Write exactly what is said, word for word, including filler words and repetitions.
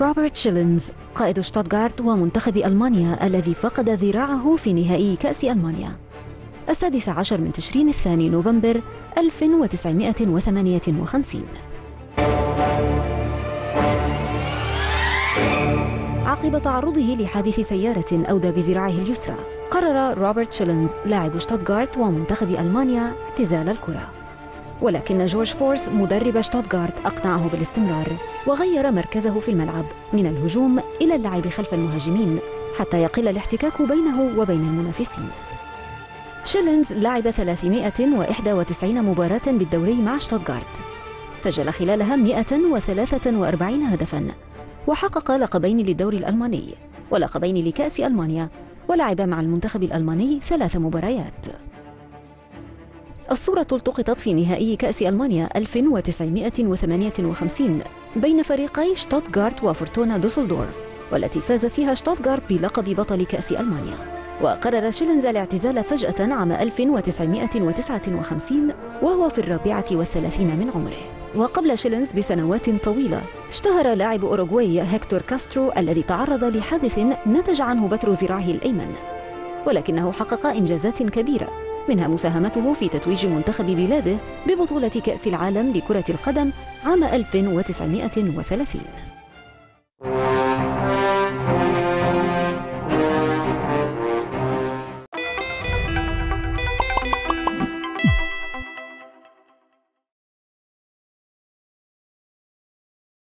روبرت شيلنز قائد شتوتغارت ومنتخب ألمانيا الذي فقد ذراعه في نهائي كأس ألمانيا. السادس عشر من تشرين الثاني نوفمبر ألف وتسعمائة وثمانية وخمسين. عقب تعرضه لحادث سيارة أودى بذراعه اليسرى، قرر روبرت شيلنز لاعب شتوتغارت ومنتخب ألمانيا اعتزال الكرة، ولكن جورج فورس مدرب شتوتغارت أقنعه بالاستمرار وغير مركزه في الملعب من الهجوم إلى اللعب خلف المهاجمين حتى يقل الاحتكاك بينه وبين المنافسين. شيلنز لعب ثلاثمائة وإحدى وتسعين مباراة بالدوري مع شتوتغارت، سجل خلالها مائة وثلاثة وأربعين هدفاً، وحقق لقبين للدوري الألماني ولقبين لكأس ألمانيا، ولعب مع المنتخب الألماني ثلاث مباريات. الصورة التقطت في نهائي كأس ألمانيا ألف وتسعمائة وثمانية وخمسين بين فريقي شتوتغارت وفورتونا دوسلدورف، والتي فاز فيها شتوتغارت بلقب بطل كأس ألمانيا. وقرر شيلنز الاعتزال فجأة عام ألف وتسعمائة وتسعة وخمسين وهو في الرابعة والثلاثين من عمره. وقبل شيلنز بسنوات طويلة اشتهر لاعب أوروجواي هكتور كاسترو الذي تعرض لحادث نتج عنه بتر ذراعه الأيمن، ولكنه حقق إنجازات كبيرة منها مساهمته في تتويج منتخب بلاده ببطولة كأس العالم لكرة القدم عام ألف وتسعمائة وثلاثين.